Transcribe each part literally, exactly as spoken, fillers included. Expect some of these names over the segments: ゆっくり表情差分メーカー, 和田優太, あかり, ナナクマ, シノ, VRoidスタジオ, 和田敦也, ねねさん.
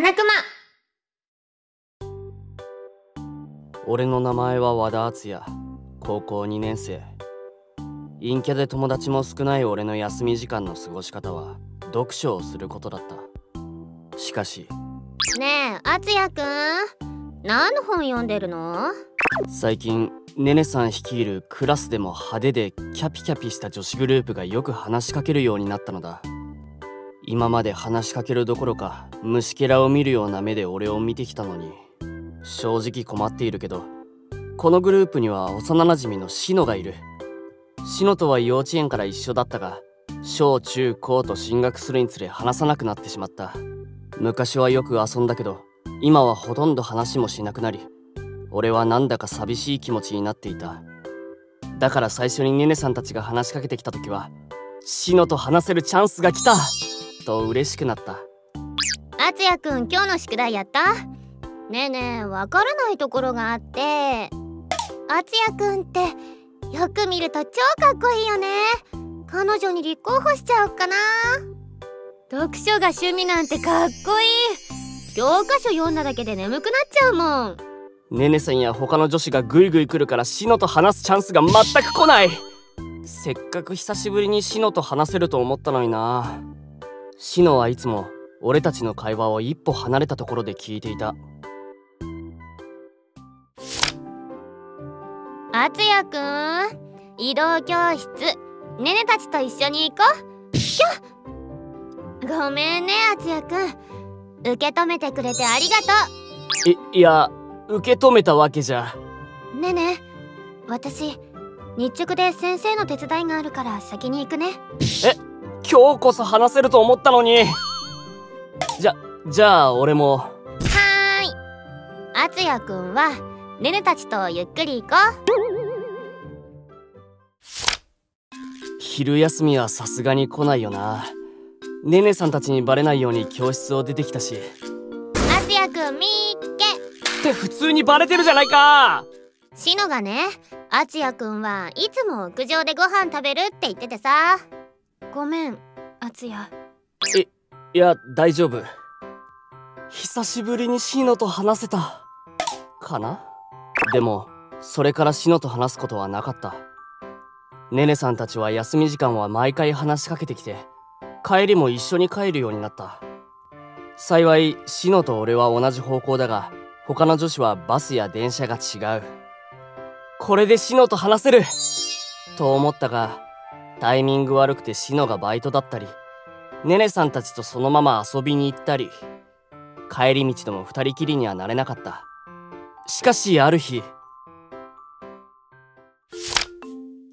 七熊。俺の名前は和田敦也、高校にねん生。陰キャで友達も少ない俺の休み時間の過ごし方は読書をすることだった。しかし。ねえ敦也くん、何の本読んでるの？最近ねねさん率いるクラスでも派手でキャピキャピした女子グループがよく話しかけるようになったのだ。今まで話しかけるどころか虫けらを見るような目で俺を見てきたのに、正直困っているけど、このグループには幼なじみのシノがいる。シノとは幼稚園から一緒だったが、小中高と進学するにつれ話さなくなってしまった。昔はよく遊んだけど、今はほとんど話もしなくなり、俺はなんだか寂しい気持ちになっていた。だから最初にねねさんたちが話しかけてきた時は、シノと話せるチャンスが来たと嬉しくなった。敦也くん、今日の宿題やった？ねえねえ、わからないところがあって。敦也くんってよく見ると超かっこいいよね。彼女に立候補しちゃおっかな。読書が趣味なんてかっこいい。教科書読んだだけで眠くなっちゃうもん。ねねさんや他の女子がグイグイ来るから、シノと話すチャンスが全く来ない。せっかく久しぶりにシノと話せると思ったのにな。シノはいつも俺たちの会話を一歩離れたところで聞いていた。敦也くん、移動教室ねねたちと一緒に行こう。ひょっ、ごめんね敦也くん、受け止めてくれてありがとう。い、いや受け止めたわけじゃ。ねえねえ、私日直で先生の手伝いがあるから先に行くね。え、今日こそ話せると思ったのに。じゃじゃあ俺も。はーい、敦也くんはねねたちとゆっくり行こう。昼休みはさすがに来ないよな。ねねさんたちにバレないように教室を出てきたし。敦也くん、みーけって普通にバレてるじゃないか。シノがね、敦也くんはいつも屋上でご飯食べるって言っててさ。ごめん敦也。え、いや大丈夫。久しぶりにシノと話せたかな。でもそれからシノと話すことはなかった。ねねさんたちは休み時間は毎回話しかけてきて、帰りも一緒に帰るようになった。幸いシノと俺は同じ方向だが、他の女子はバスや電車が違う。これでシノと話せると思ったが、タイミング悪くてシノがバイトだったり、ねねさんたちとそのまま遊びに行ったり、帰り道でも二人きりにはなれなかった。しかしある日、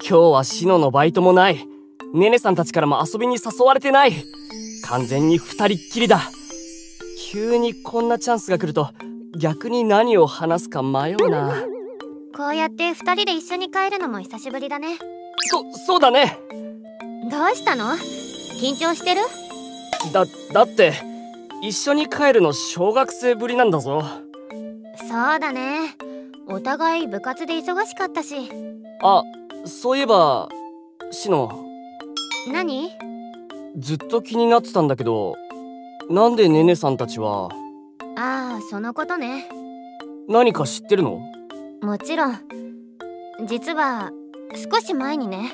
今日はシノのバイトもない、ねねさんたちからも遊びに誘われてない、完全に二人っきりだ。急にこんなチャンスが来ると逆に何を話すか迷うな。こうやってふたりで一緒に帰るのも久しぶりだね。そ、そうだね。どうしたの？緊張してる？だ、だって一緒に帰るの小学生ぶりなんだぞ。そうだね、お互い部活で忙しかったし。あ、そういえばシノ。何？ずっと気になってたんだけど、なんでねねさんたちは。ああ、そのことね。何か知ってるの？もちろん。実は少し前にね、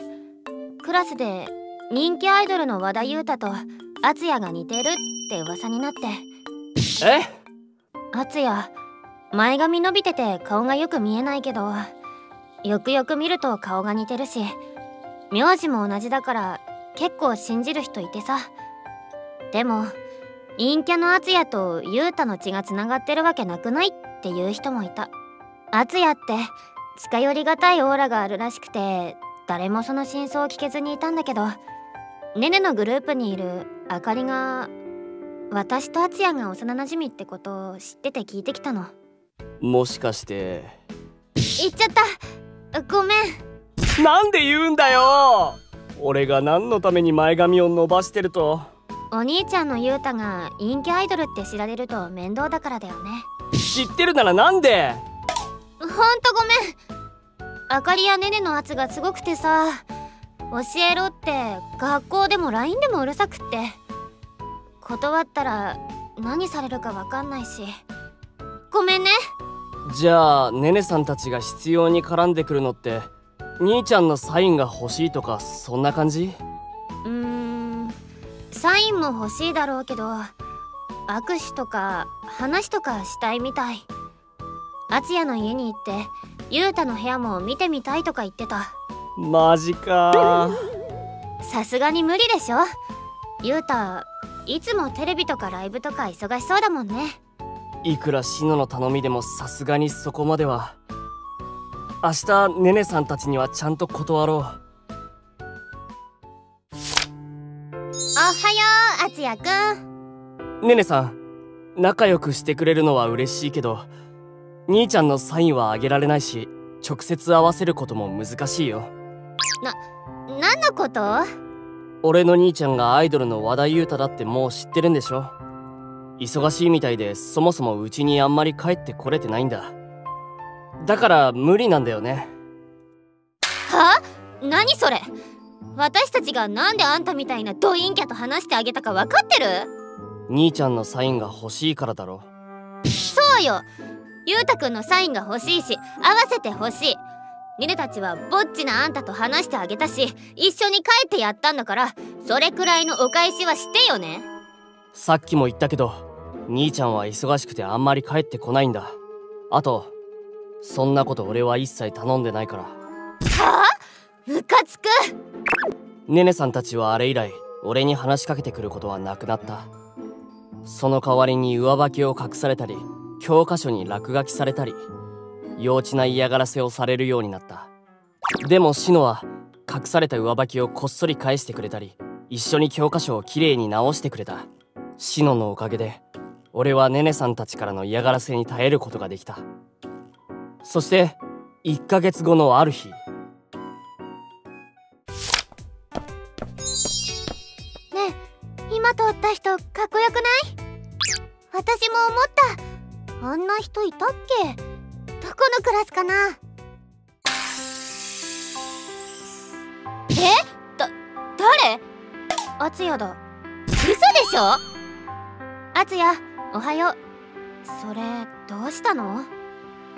クラスで人気アイドルの和田優太と敦也が似てるって噂になって。え？敦也、前髪伸びてて顔がよく見えないけど、よくよく見ると顔が似てるし、名字も同じだから結構信じる人いてさ。でも陰キャの敦也と優太の血がつながってるわけなくないっていう人もいた。敦也って近寄りがたいオーラがあるらしくて、誰もその真相を聞けずにいたんだけど、ねねのグループにいるあかりが私と敦也が幼なじみってことを知ってて聞いてきたの。もしかして。言っちゃった、ごめん。なんで言うんだよ。俺が何のために前髪を伸ばしてると。お兄ちゃんの優太が陰キャアイドルって知られると面倒だからだよね。知ってるならなんで。ほんとごめん。あかりやねねの圧がすごくてさ、教えろって学校でも ライン でもうるさくって、断ったら何されるかわかんないし、ごめんね。じゃあねねさんたちが必要に絡んでくるのって兄ちゃんのサインが欲しいとかそんな感じ？うーん、サインも欲しいだろうけど握手とか話とかしたいみたい。敦也の家に行って優太の部屋も見てみたいとか言ってた。マジか。さすがに無理でしょ。優太いつもテレビとかライブとか忙しそうだもんね。いくらシノの頼みでもさすがにそこまでは。明日ねねさんたちにはちゃんと断ろう。おはよう敦也くん。ねねさん、仲良くしてくれるのは嬉しいけど兄ちゃんのサインはあげられないし、直接合わせることも難しいよ。な、何のこと？俺の兄ちゃんがアイドルの和田優太だってもう知ってるんでしょ。忙しいみたいでそもそもうちにあんまり帰ってこれてないんだ。だから無理なんだよね。はあ？何それ。私たちがなんであんたみたいなドインキャと話してあげたか分かってる？兄ちゃんのサインが欲しいからだろ。そうよ、優太くんのサインが欲しいし合わせて欲しい。ねねたちはぼっちなあんたと話してあげたし一緒に帰ってやったんだから、それくらいのお返しはしてよね。さっきも言ったけど兄ちゃんは忙しくてあんまり帰ってこないんだ。あとそんなこと俺は一切頼んでないから。はあ？ムカつく。ねねさんたちはあれ以来俺に話しかけてくることはなくなった。その代わりに上履きを隠されたり教科書に落書きされたり幼稚な嫌がらせをされるようになった。でもシノは隠された上履きをこっそり返してくれたり一緒に教科書をきれいに直してくれた。シノのおかげで俺はねねさんたちからの嫌がらせに耐えることができた。そしていっかげつごのある日。ねえ、今通った人かっこよくない？私も思った。あんな人いたっけ？どこのクラスかな？え？だ、誰？敦也だ。嘘でしょ？敦也、おはよう。それ、どうしたの？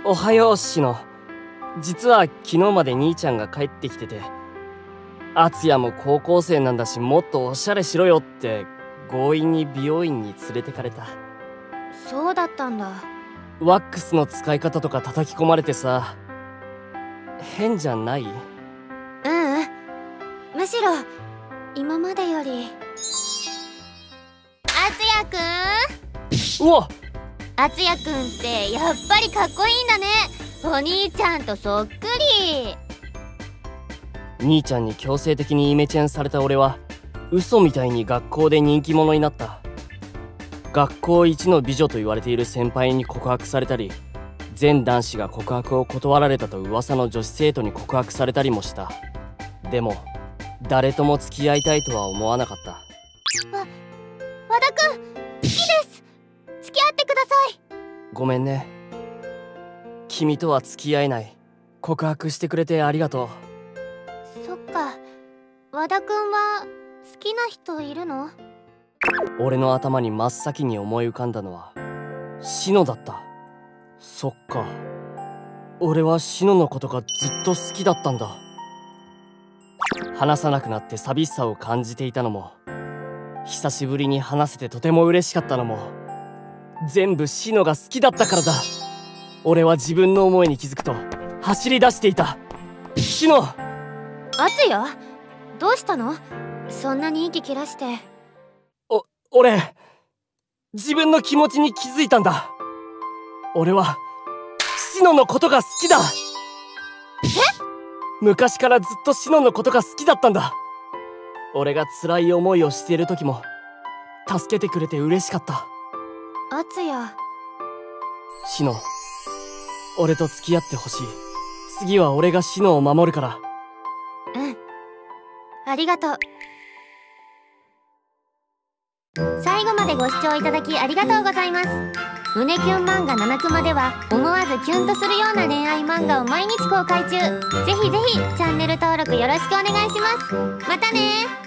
おはよう、シノ。実は昨日まで兄ちゃんが帰ってきてて、敦也も高校生なんだしもっとおしゃれしろよって強引に美容院に連れてかれた。そうだったんだ。ワックスの使い方とか叩き込まれてさ、変じゃない？ううん、むしろ今までより。敦也くん。うわ、敦也くんってやっぱりかっこいいんだね。お兄ちゃんとそっくり。兄ちゃんに強制的にイメチェンされた俺は嘘みたいに学校で人気者になった。学校一の美女と言われている先輩に告白されたり、全男子が告白を断られたと噂の女子生徒に告白されたりもした。でも誰とも付き合いたいとは思わなかった。わ、和田くん好きです。付き合ってください。ごめんね、君とは付き合えない。告白してくれてありがとう。そっか、和田くんは好きな人いるの？俺の頭に真っ先に思い浮かんだのはシノだった。そっか、俺はシノのことがずっと好きだったんだ。話さなくなって寂しさを感じていたのも、久しぶりに話せてとても嬉しかったのも、全部シノが好きだったからだ。俺は自分の思いに気づくと走り出していた。シノ！敦也？どうしたの？そんなに息切らして。俺、自分の気持ちに気づいたんだ。俺は、シノのことが好きだ。え？昔からずっとシノのことが好きだったんだ。俺が辛い思いをしている時も、助けてくれて嬉しかった。敦也。シノ、俺と付き合ってほしい。次は俺がシノを守るから。うん。ありがとう。最後までご視聴いただきありがとうございます。胸キュン漫画ナナクマでは思わずキュンとするような恋愛漫画を毎日公開中。ぜひぜひチャンネル登録よろしくお願いします。またねー。